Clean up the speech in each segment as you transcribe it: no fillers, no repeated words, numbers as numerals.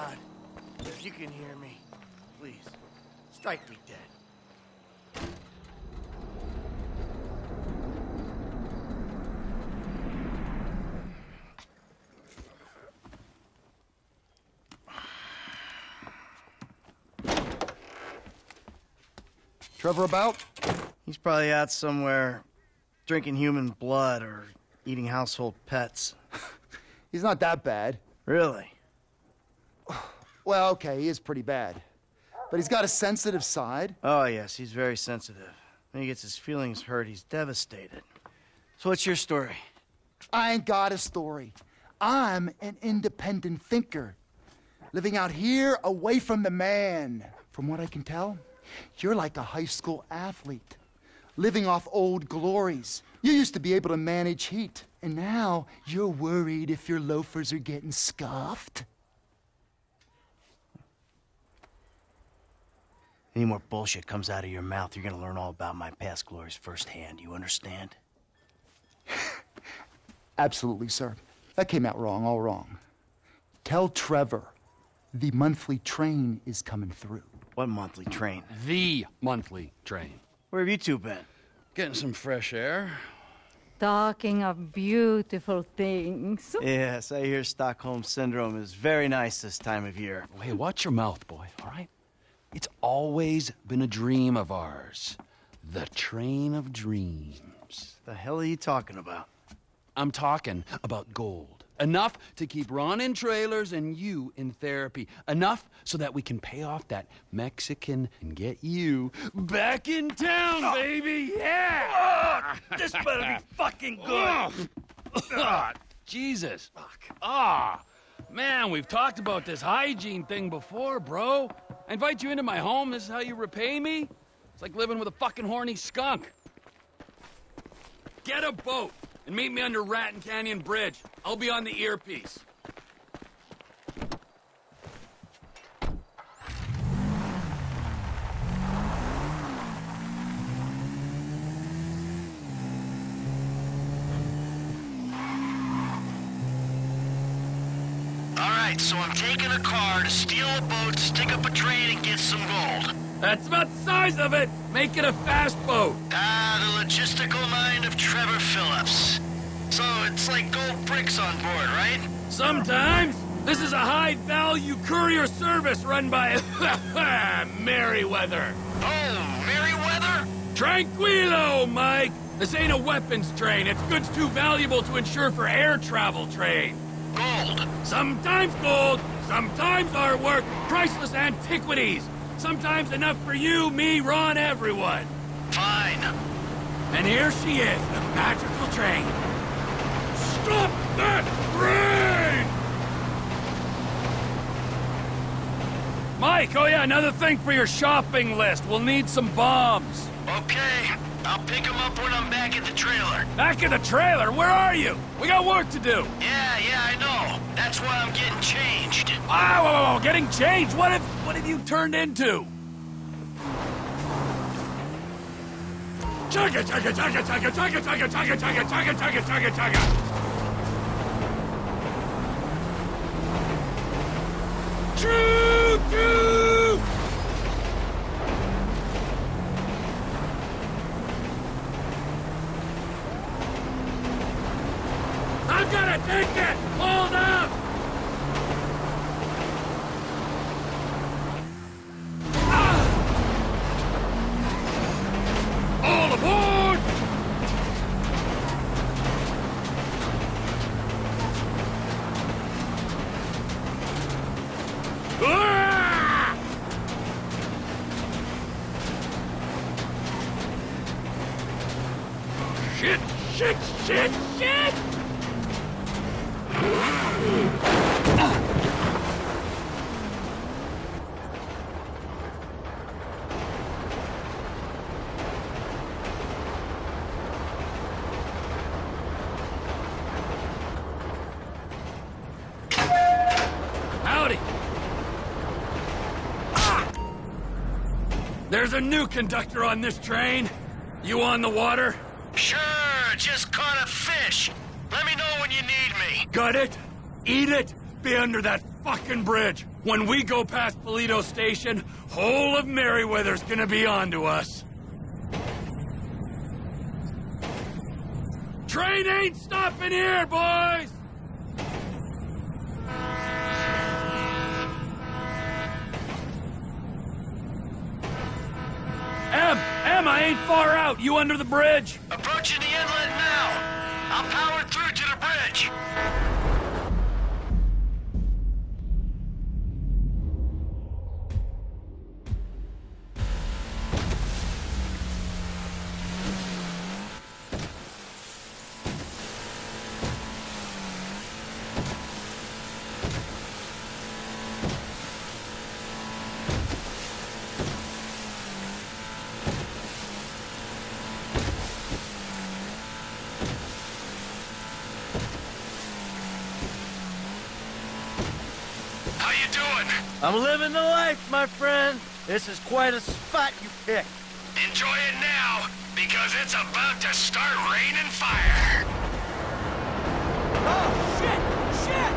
God, if you can hear me, please, strike me dead. Trevor about? He's probably out somewhere drinking human blood or eating household pets. He's not that bad. Really? Well, okay, he is pretty bad. But he's got a sensitive side. Oh, yes, he's very sensitive. When he gets his feelings hurt, he's devastated. So what's your story? I ain't got a story. I'm an independent thinker. Living out here, away from the man. From what I can tell, you're like a high school athlete, living off old glories. You used to be able to manage heat, and now you're worried if your loafers are getting scuffed. Any more bullshit comes out of your mouth, you're gonna learn all about my past glories firsthand, you understand? Absolutely, sir. That came out wrong, all wrong. Tell Trevor the monthly train is coming through. What monthly train? The monthly train. Where have you two been? Getting some fresh air. Talking of beautiful things. Yes, I hear Stockholm Syndrome is very nice this time of year. Hey, watch your mouth, boy, all right? It's always been a dream of ours. The train of dreams. The hell are you talking about? I'm talking about gold. Enough to keep Ron in trailers and you in therapy. Enough so that we can pay off that Mexican and get you back in town, baby! Yeah! Oh, this better be fucking good! Oh, Jesus. Ah, oh, man, we've talked about this hygiene thing before, bro. I invite you into my home, this is how you repay me? It's like living with a fucking horny skunk. Get a boat and meet me under Rattlesnake Canyon Bridge. I'll be on the earpiece. Alright, so I'm taking a car to steal a boat, stick up a train, and get some gold. That's about the size of it! Make it a fast boat! Ah, the logistical mind of Trevor Phillips. So it's like gold bricks on board, right? Sometimes. This is a high-value courier service run by Merryweather. Oh, Merryweather? Tranquilo, Mike. This ain't a weapons train. It's goods too valuable to insure for air travel train. Gold. Sometimes gold. Sometimes our work. Priceless antiquities. Sometimes enough for you, me, Ron, everyone. Fine. And here she is, the magical train. Stop that train! Mike, oh yeah, another thing for your shopping list. We'll need some bombs. Okay, I'll pick them up when I'm back at the trailer. Back at the trailer? Where are you? We got work to do. Yeah, I know. That's why I'm getting changed. Oh, getting changed? What have you turned into? Chugga, chugga, chugga, chugga, chugga, chugga, chugga, chugga, chugga, chugga, chugga, chugga. I've got a ticket! Hold up! All aboard! Shit, shit, shit, shit! There's a new conductor on this train. You on the water? Sure, just caught a fish. Let me know when you need me. Got it. Eat it. be under that fucking bridge. When we go past Polito Station, whole of Merryweather's gonna be onto us. Train ain't stopping here, boys! Em, I ain't far out. You under the bridge? Approaching the inlet now. I'll power through to the bridge. I'm living the life, my friend. This is quite a spot you picked. Enjoy it now, because it's about to start raining fire. Oh, shit! Shit!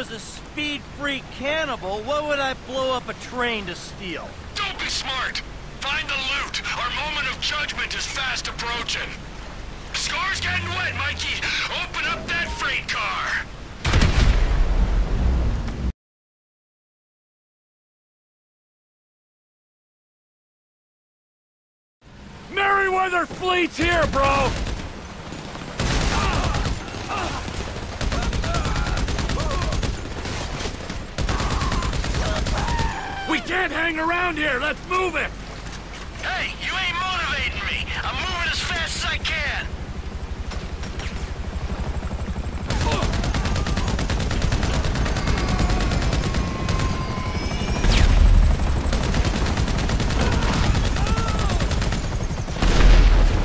As a speed-free cannibal, what would I blow up a train to steal? Don't be smart! Find the loot! Our moment of judgment is fast approaching! The scar's getting wet, Mikey! Open up that freight car! Merryweather fleet's here, bro! We can't hang around here! Let's move it! Hey, you ain't motivating me! I'm moving as fast as I can!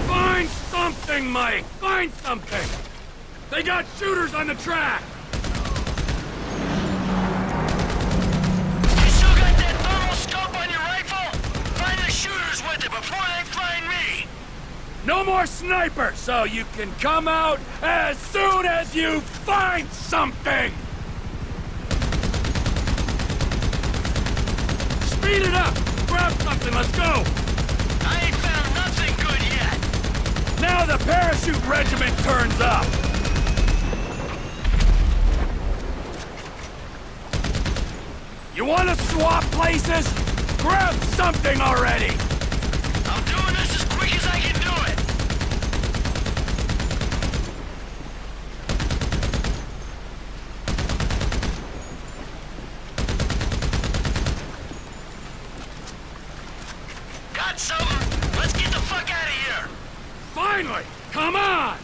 Find something, Mike! Find something! They got shooters on the track! No more sniper, so you can come out as soon as you find something! Speed it up! Grab something, let's go! I ain't found nothing good yet! Now the parachute regiment turns up! You wanna swap places? Grab something already! I'm doing this as quick as I can do it! Got something! Let's get the fuck out of here! Finally! Come on!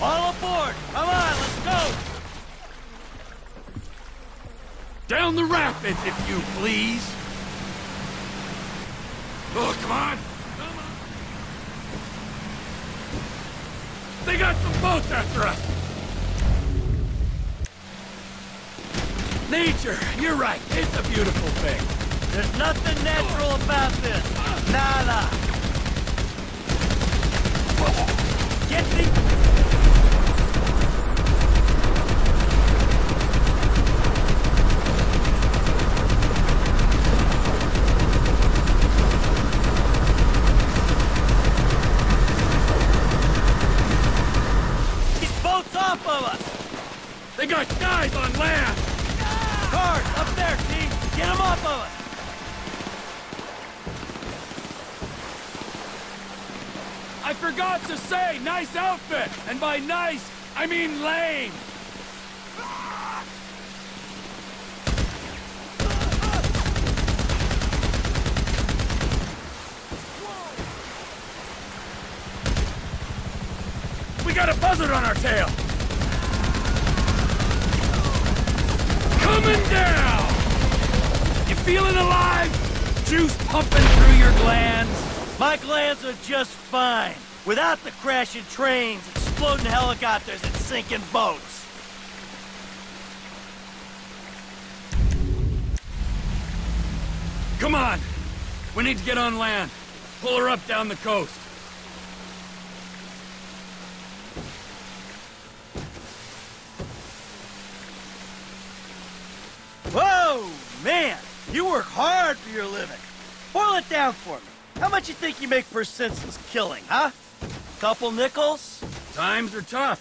All aboard! Come on, let's go! Down the rapids, if you please! Oh, come on! Come on! They got some boats after us! Nature, you're right, it's a beautiful thing. There's nothing natural about this. Nada. Get me! They got guys on land! Cars, up there, team! Get them off of us! I forgot to say, nice outfit! And by nice, I mean lame! got a buzzard on our tail! Coming down! You feeling alive? Juice pumping through your glands? My glands are just fine. Without the crashing trains, exploding helicopters, and sinking boats. Come on! We need to get on land. Pull her up down the coast. Whoa! Man! You work hard for your living. Boil it down for me. How much you think you make per senseless killing, huh? Couple nickels? Times are tough.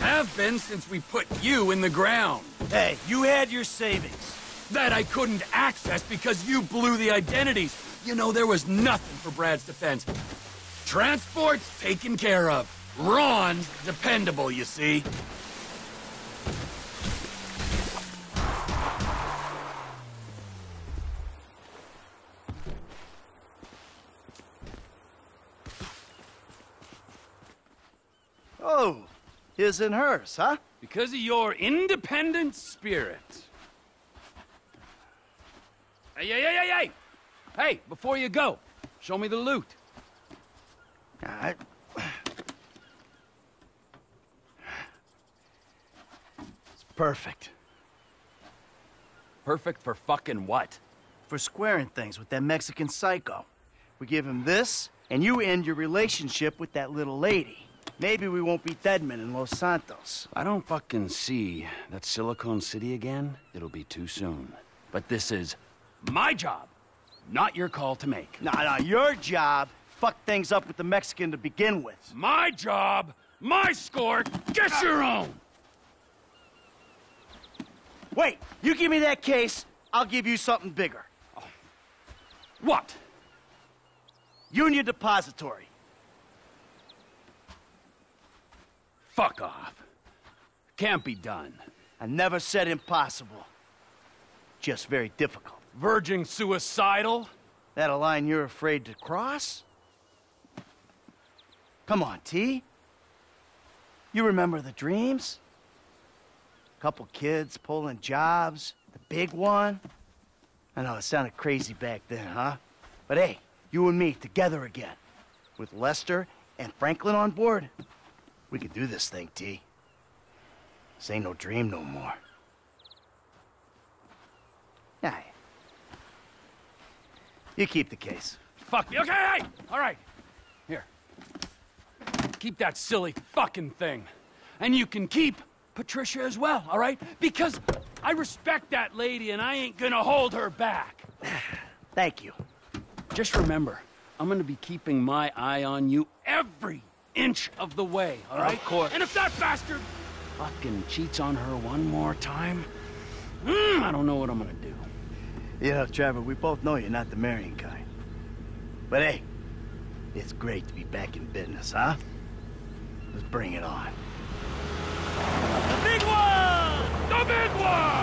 Have been since we put you in the ground. Hey, you had your savings. That I couldn't access because you blew the identities. You know, there was nothing for Brad's defense. Transport's taken care of. Ron's dependable, you see. Oh, his and hers, huh? Because of your independent spirit. Hey! Hey, before you go, show me the loot. All right. It's perfect. Perfect for fucking what? For squaring things with that Mexican psycho. We give him this, and you end your relationship with that little lady. Maybe we won't be dead men in Los Santos. I don't fucking see that Silicon City again. It'll be too soon. But this is... my job, not your call to make. Nah, your job. Fuck things up with the Mexican to begin with. My job, my score, get your own! Wait, you give me that case, I'll give you something bigger. Oh. What? Union Depository. Fuck off. Can't be done. I never said impossible. Just very difficult. Verging suicidal? That a line you're afraid to cross? Come on, T. You remember the dreams? Couple kids pulling jobs, the big one. I know it sounded crazy back then, huh? But hey, you and me together again. With Lester and Franklin on board, we could do this thing, T. This ain't no dream no more. Aye. You keep the case. Fuck me. Okay, hey! All right. Here. Keep that silly fucking thing. And you can keep Patricia as well, all right? Because I respect that lady and I ain't gonna hold her back. Thank you. Just remember, I'm gonna be keeping my eye on you every inch of the way, all right? Of course. And if that bastard fucking cheats on her one more time, I don't know what I'm gonna do. You know, Trevor, we both know you're not the marrying kind. But hey, it's great to be back in business, huh? Let's bring it on. The big one! The big one!